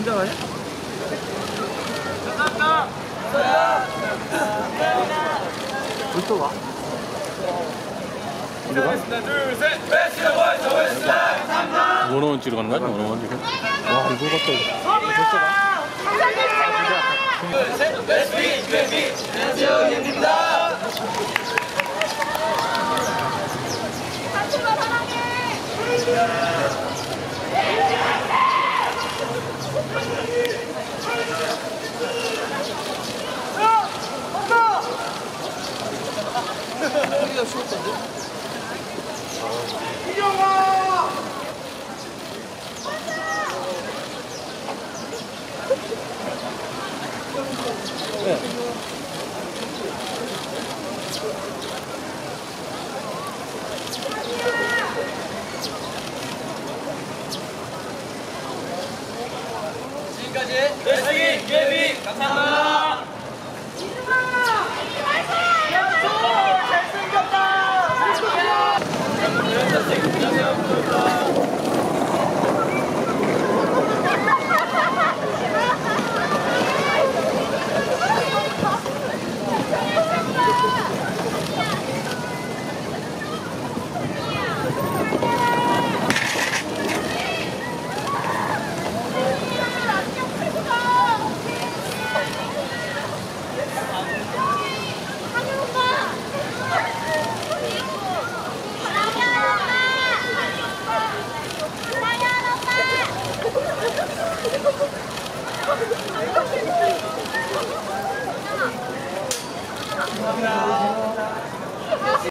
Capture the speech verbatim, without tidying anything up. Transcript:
운전하냐? 감사합니다. 감사합니다. 왜 또 와? 우리 가? 둘, 셋! 웨스트라 보이스! 웨스트라! 감사합니다. 원어원 찍으러 갔나? 원어원 찍으러? 와, 이거 갔다. 서부야! 감사합니다. 둘, 셋! 웨스트 비치! 웨스트 비치! 안녕하세요, 형님입니다. 여기가 쉬웠던데? 이경아! 지금까지 레슬링 예비 감사합니다.